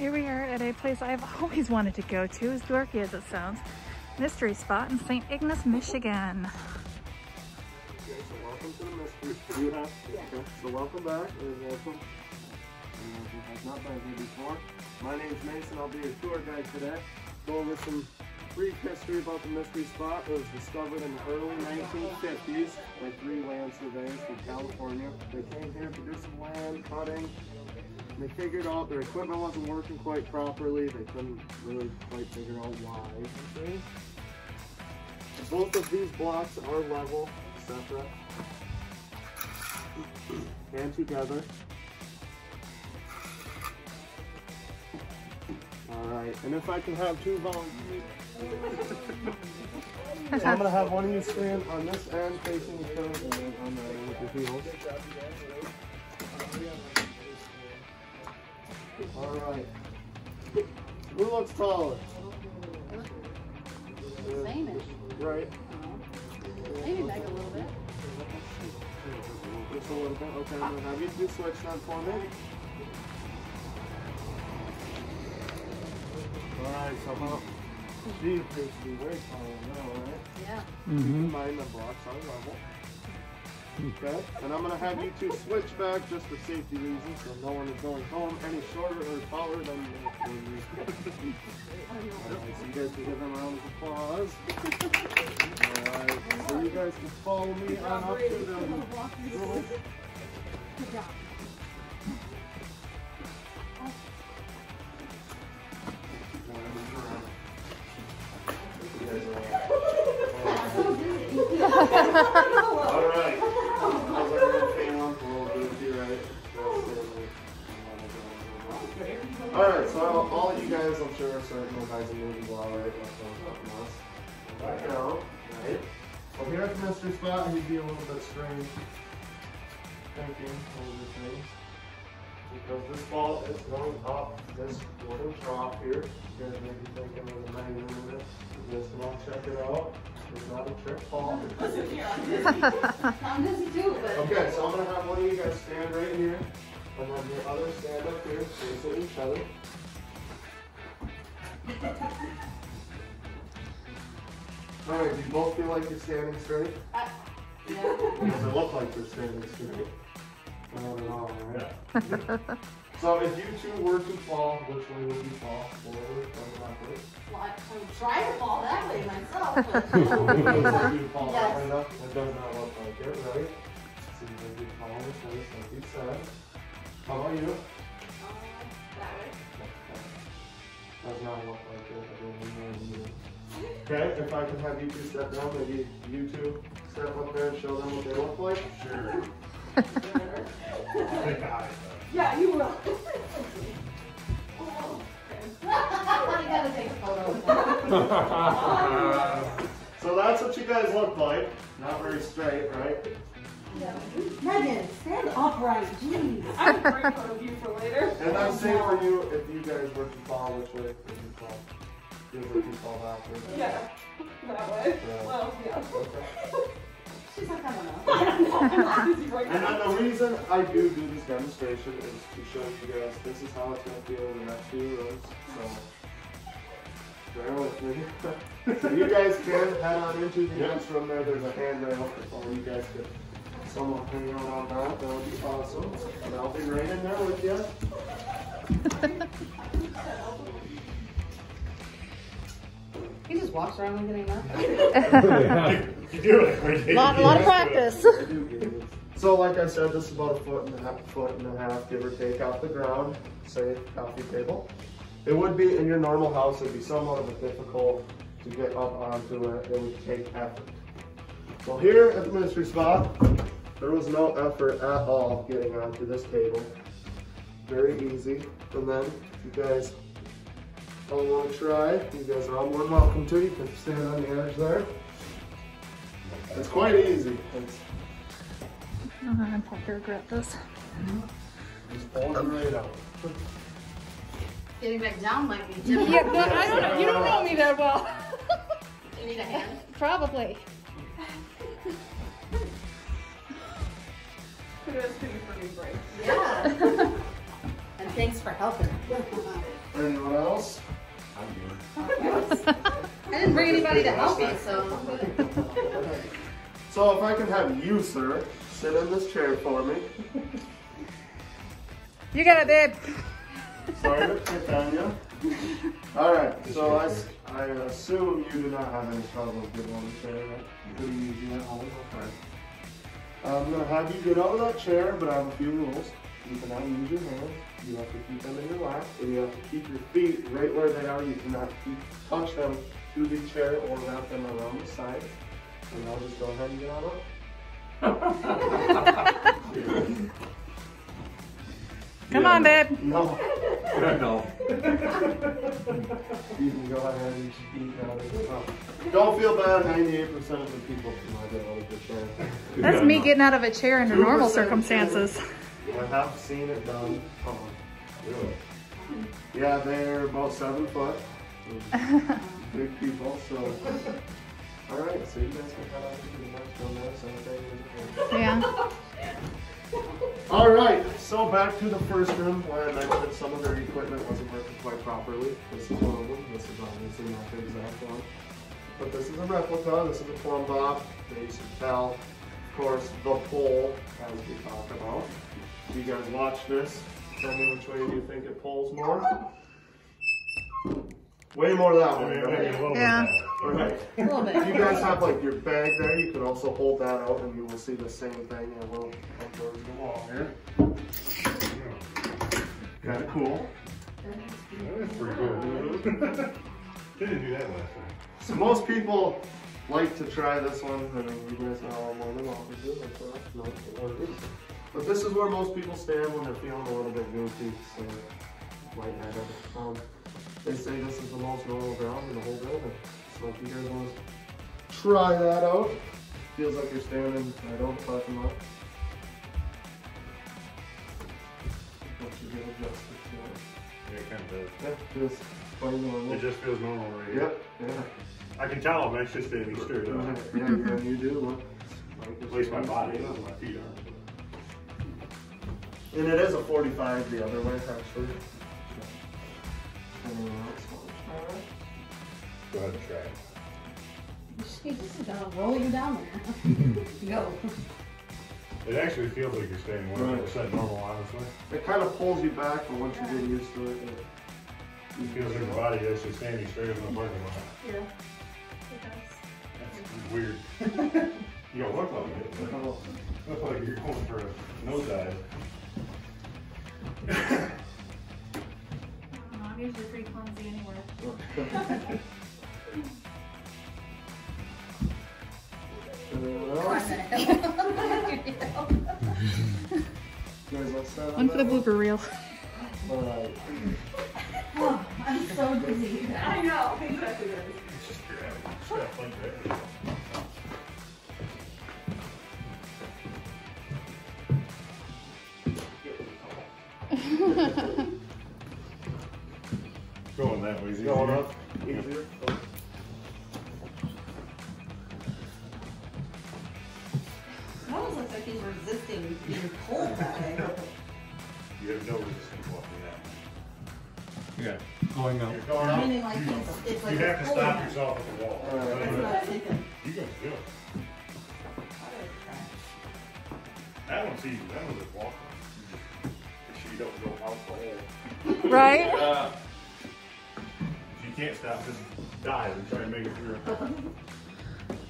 Here we are at a place I've always wanted to go to, as dorky as it sounds. Mystery Spot in St. Ignace, Michigan. Okay, so welcome to the Mystery Spot. Yeah. Okay, so welcome back. It is open. And if you have not been here before, my name is Mason. I'll be your tour guide today. Go over some brief history about the Mystery Spot. It was discovered in the early 1950s by three land surveyors from California. They came here to do some land cutting. They figured out their equipment wasn't working quite properly. They couldn't really quite figure out why. Okay. Both of these blocks are level, separate, and together. All right, and if I can have two volunteers. So I'm gonna have one of you stand on this end facing the curve and then on the end with your heels. All right. Who looks taller? Same-ish. Right. Maybe back a little bit. Just a little bit. Okay, I'm gonna have you do switch on for me. All right, so about she appears to be very tall now, right? Yeah. Mm-hmm. Mind the blocks on level. Okay, and I'm going to have you two switch back just for safety reasons, so no one is going home any shorter or taller than me. All right, so you guys can give them a round of applause. All right, so you guys can follow me on up to them. Good job. Alright. How's everyone feeling? We'll do it to you right. Alright, so all you guys, I'm sure, are starting to guys in movie blah, right? Right now, right? Well, here at the Mystery Spot, he'd be a little bit strange thinking over things. Because this ball is going up this wooden trough here. You guys may be thinking of the main limit. You guys can all check it out. It's not a trick ball. Okay, so I'm going to have one of you guys stand right here. And then the other stand up here facing each other. Alright, do you both feel like you're standing straight? Yeah. Because it looks like you're standing straight. Not at all, right? Yeah. So if you two were to fall, which way would you fall? Forward or backward? Well, I'm trying to fall that way myself. You fall yes. Right up. It does not look like it, right? So you're going to be falling this way, like you said. How about you? That way. Okay. Does not look like it. Okay, if I can have you two step down, maybe you two step up there and show them what they look like? Sure. Yeah, you will. You gotta take a photo of that. So that's what you guys look like. Not very straight, right? Yeah. Megan, stand upright, jeez. I have a great photo of you for later. And I'm saying for you, if you guys were to fall, which way would you fall? You would fall backwards. Yeah, that way. Yeah. Well, yeah. Okay. She's like, I don't know. And then the reason I do this demonstration is to show you guys this is how it's going to feel in the next few rooms. So, bear with me. So you guys can head on into the next room there. There's a handrail for you guys to someone hang out on that. That would be awesome. And I'll be right in there with you. He just walks around looking at him. You do it. A lot of practice. So like I said, this is about a foot and a half, give or take, off the ground, say, coffee table. It would be, in your normal house, it would be somewhat of a difficult to get up onto it. It would take effort. Well, here at the Mystery Spot, there was no effort at all getting onto this table. Very easy. And then, if you guys all want to try, you guys are all more than welcome to. You can stand on the edge there. It's quite easy. I'm probably gonna regret this. Just pull them right out. Getting back down might be difficult. Yeah, but I don't know. You don't know me that well. You need a hand? Probably. It was pretty funny break. Yeah. And thanks for helping. Anyone else? I'm good. I didn't bring anybody to help me, so. So if I can have you, sir, sit in this chair for me. You got it, babe. Sorry to pick on you. All right, so I assume you do not have any trouble getting on the chair, right? You can use you at home, okay. I'm going to have you get out of that chair, but I have a few rules. You cannot use your hands. You have to keep them in your lap, and you have to keep your feet right where they are. You cannot touch them to the chair or wrap them around the sides. And I'll just go ahead and get on up. Come on, babe. No. No. You can go ahead and just eat out of it. Oh. Don't feel bad. 98% of the people cannot get out of the chair. That's me getting out of a chair under normal circumstances. I have seen it done. Oh, really? Yeah, they're about 7 foot. Big people, so. Alright, so you guys can cut out the next one now. Yeah. Alright, so back to the first room where I mentioned some of their equipment wasn't working quite properly. This is one of them. This is obviously not the exact one. But this is a replica. This is a plumb bob. They used to tell, of course, the pole, as we talked about. You guys watch this. Tell me which way you think it pulls more. Way more that way, right? Yeah. Right. A little bit. You guys have like your bag there. You can also hold that out and you will see the same thing. And we'll come towards the wall here. Kind of cool. That is pretty cool. They didn't do that last time. So most people like to try this one. I mean, you guys know all morning long to do it. No, it is. But this is where most people stand when they're feeling a little bit goofy, so lightheaded. They say this is the most normal ground in the whole building. So if you guys want to try that out, feels like you're standing, I don't clap them up. But you get adjusted to it. Yeah, it kind of does. Yeah, just plain normal. It just feels normal right here. Yep, yeah. I can tell them, it's just getting stirred up. Yeah, you do look. At least my body is, my feet aren't. And it is a 45 the other way, actually. Anyone else want to try that? Go ahead and try it. She just is going to roll you down there. Go. It actually feels like you're staying 100% normal, honestly. It kind of pulls you back, but once you get used to it, it feels like your body is actually standing straight in the parking lot. Yeah, it does. That's weird. You don't look like it. Look like you're going for a nose dive. I'm usually pretty clumsy anywhere. One for the blooper reel. Oh, I'm so busy. I know. Exactly. It's just grab it. Going that way, going up, easier. Yeah. It almost looks like he's resisting being pulled by. You have no resistance walking that. Yeah, going up. You're going up. I mean, like, it's like you have to stop yourself at the wall. You guys do it. That one's easy. That one's just walking. Don't go out the hole. Right? If you can't stop, just dive and try and make it through. I don't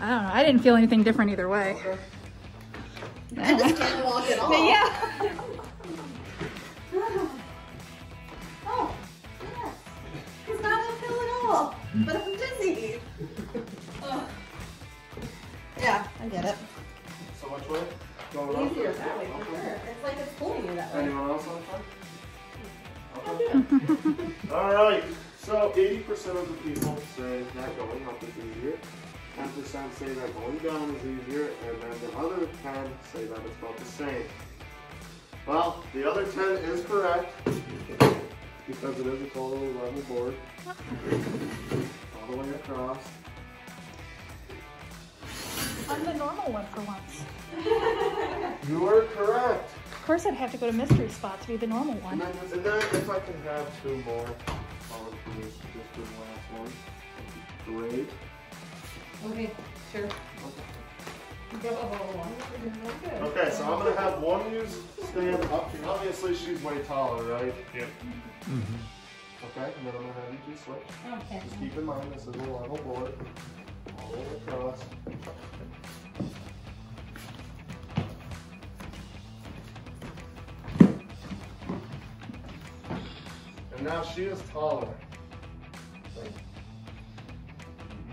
know. I didn't feel anything different either way. Okay. I just can't walk at all. But yeah. Oh, yes. It's not uphill at all, but I'm dizzy. Yeah, I get it. So much work. Easier that way, for sure. It's like it's pulling you that way. Anyone else on the front? Okay. Alright, so 80% of the people say that going up is easier, 10% say that going down is easier, and then the other 10 say that it's about the same. Well, the other 10 is correct, because it is a total level board, all the way across. I'm the normal one for once. You are correct. Of course I'd have to go to Mystery Spot to be the normal one. And then if I can have two more. I'll let you just do the last one. Great. Okay, sure. Okay, so I'm going to have one you stand up here. Obviously, she's way taller, right? Yep. Mm-hmm. Okay, and then I'm going to have you two switch. Okay. Just keep in mind, this is a level board. All the way across. And now she is taller. Right.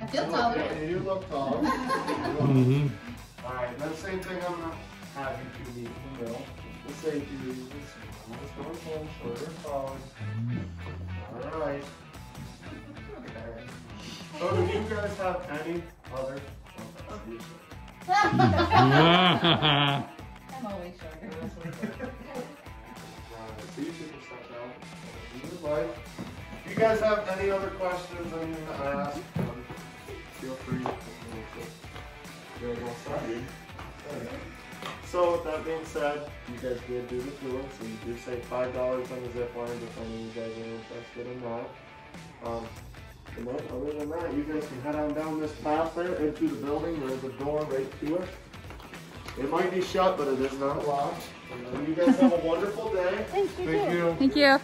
I feel taller. Yeah, you look taller. Mm-hmm. Alright, then same thing, I'm going to have you two meet in the middle. Let's say I'm just going home, shoulder forward. Alright. Okay. So do you guys have any other conversations? I'm always shorter. So you two can step out if you would like. If you guys have any other questions I'm going to ask, feel free. So with that being said, you guys did do the tour, so you did save $5 on the zip line depending on you guys are interested in that. And then other than that, you guys can head on down this path there into the building. There's a door right to it. It might be shut, but it is not locked. And then you guys have a wonderful day. Thank you. Thank you.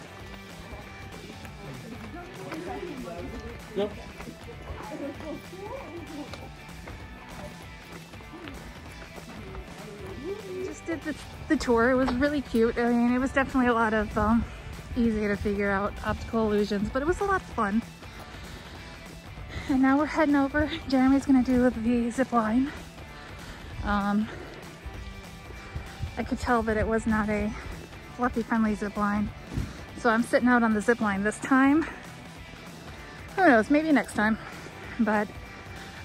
Yep. Did the tour. It was really cute. I mean, it was definitely a lot of easy to figure out optical illusions, but it was a lot of fun. And now we're heading over. Jeremy's gonna do the zip line. I could tell that it was not a fluffy friendly zip line, so I'm sitting out on the zip line this time. Who knows, maybe next time, but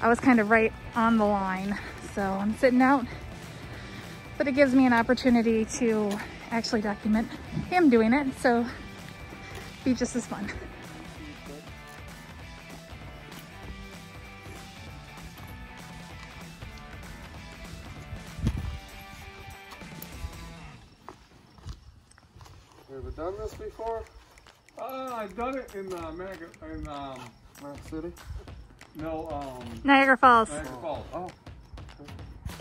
I was kind of right on the line, so I'm sitting out. But it gives me an opportunity to actually document him doing it, so it'll be just as fun. You ever done this before? I've done it in City? No, Niagara Falls. Niagara Falls. Oh.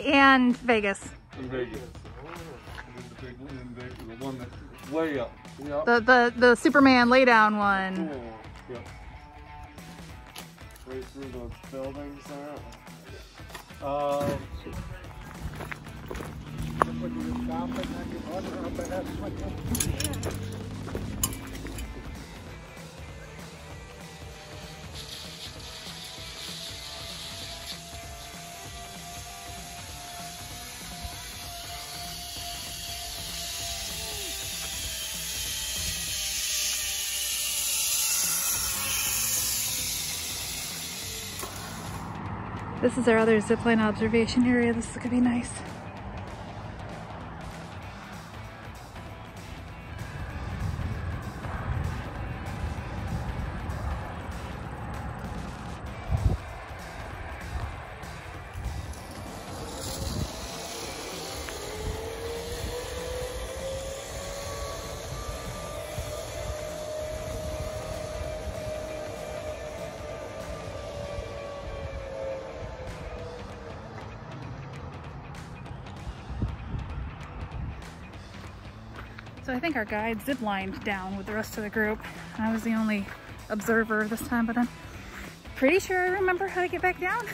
And Vegas. In Vegas. The one that's way up. Yep. The Superman laydown one. Yeah. Yep. Right through those buildings there. This is our other zipline observation area. This is gonna be nice. So I think our guide ziplined down with the rest of the group. I was the only observer this time, but I'm pretty sure I remember how to get back down.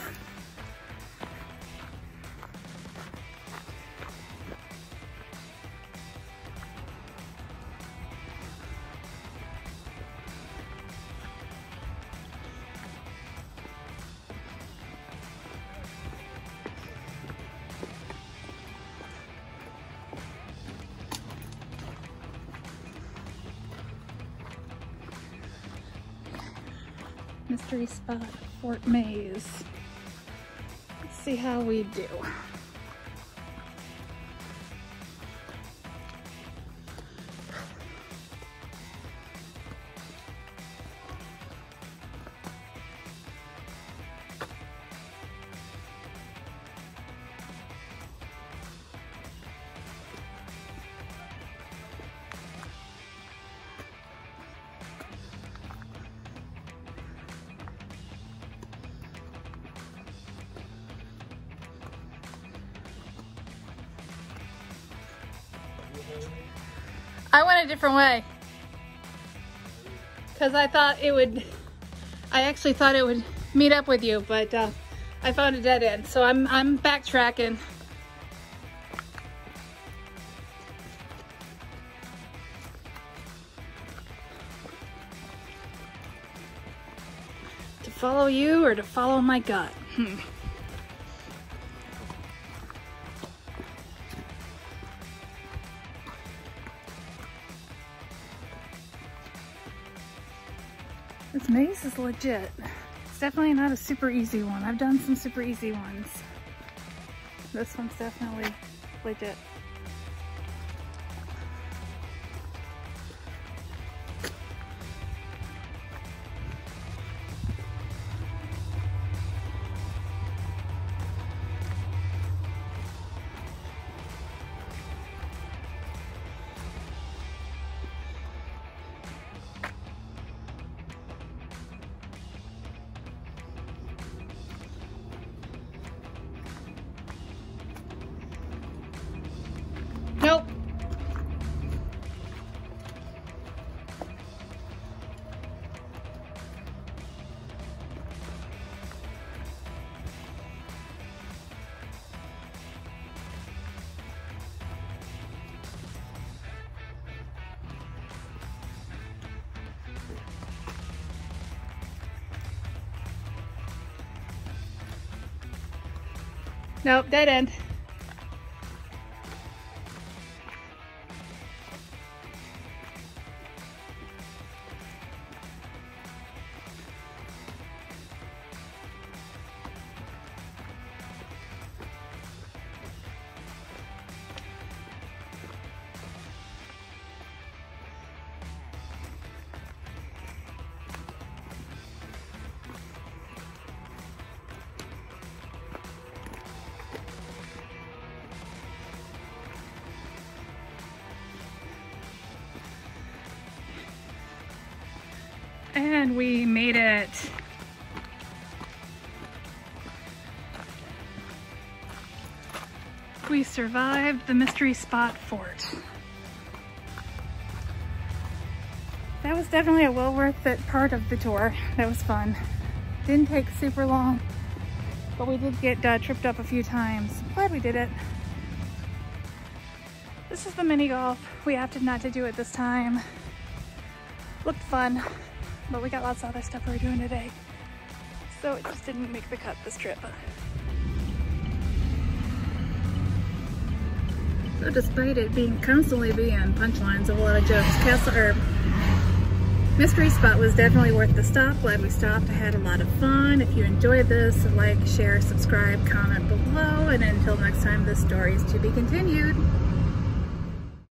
Mystery Spot, Fort Maze. Let's see how we do. I went a different way because I thought it would, I actually thought it would meet up with you, but I found a dead end, so I'm backtracking. To follow you or to follow my gut? This maze is legit. It's definitely not a super easy one. I've done some super easy ones. This one's definitely legit. Nope. Nope, dead end. And we made it. We survived the Mystery Spot fort. That was definitely a well worth it part of the tour. That was fun. Didn't take super long, but we did get tripped up a few times. Glad we did it. This is the mini golf. We opted not to do it this time. Looked fun. But we got lots of other stuff we were doing today, so it just didn't make the cut this trip. So despite it being constantly punchlines of a lot of jokes, Mystery Spot was definitely worth the stop. Glad we stopped. I had a lot of fun. If you enjoyed this, like, share, subscribe, comment below, and until next time, the story is to be continued.